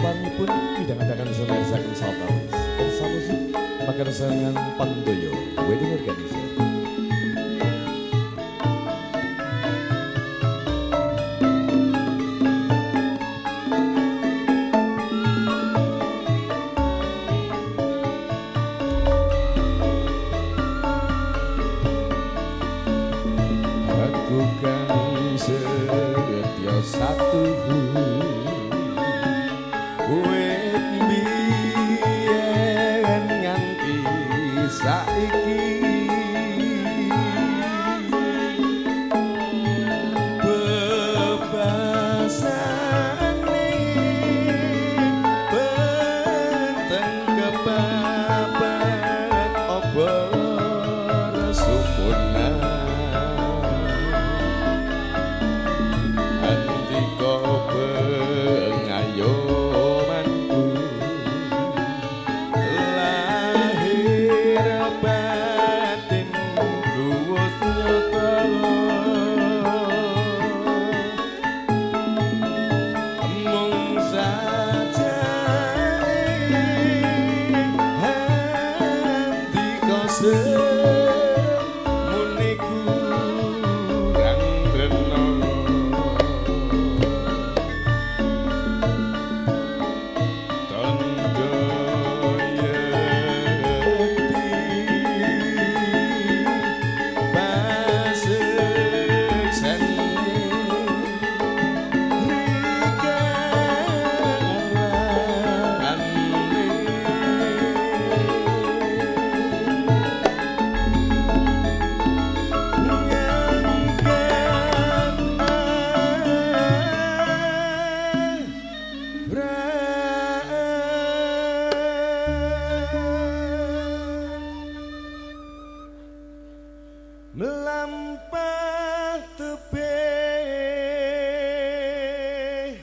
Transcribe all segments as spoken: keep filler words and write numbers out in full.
Kemanipun midangetakan sunar saking saltaris. Bersamusi makan senengan Pandoyo wedding organizer. Aku kan Setyo Tuhu melampah tebih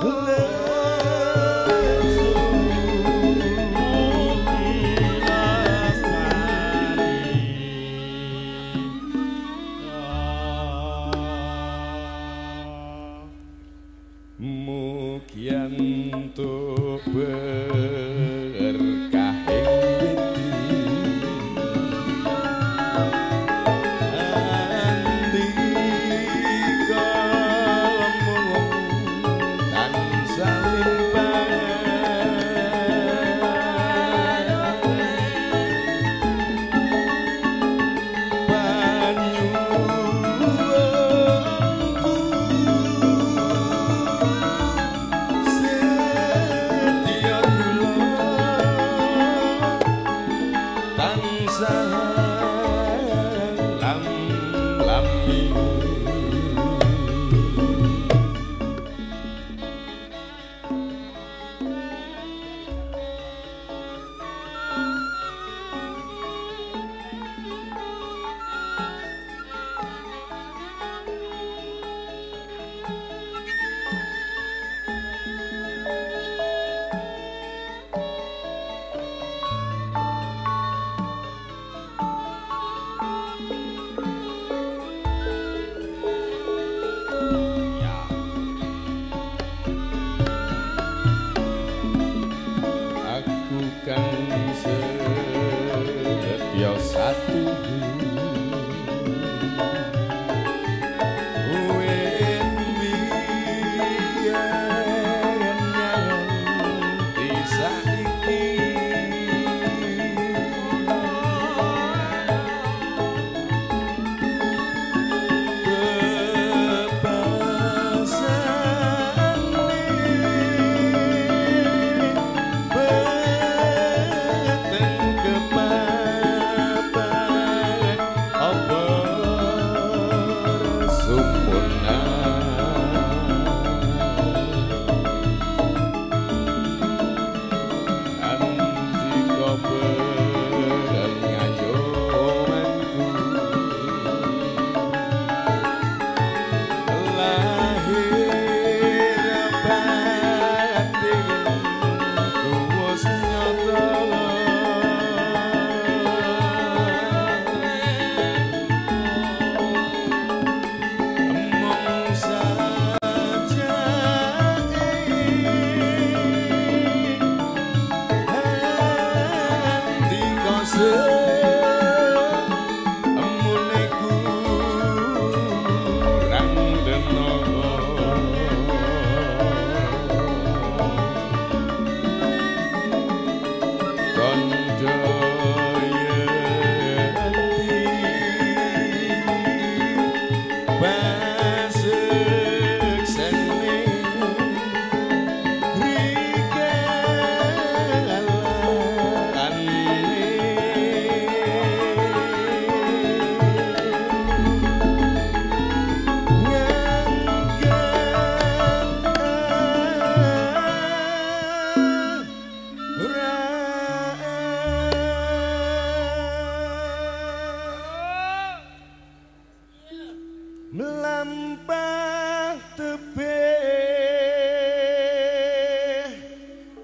mukian tu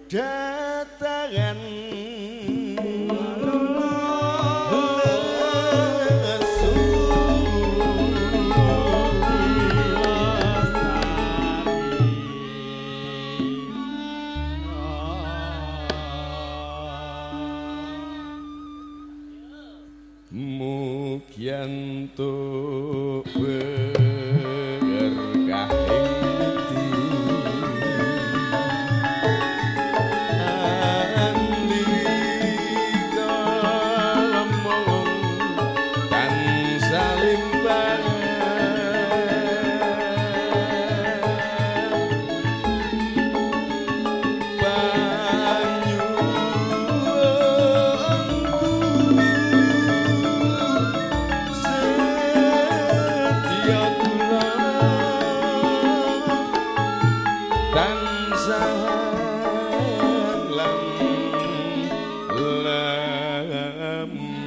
datangan Mugian tuk berkah Salam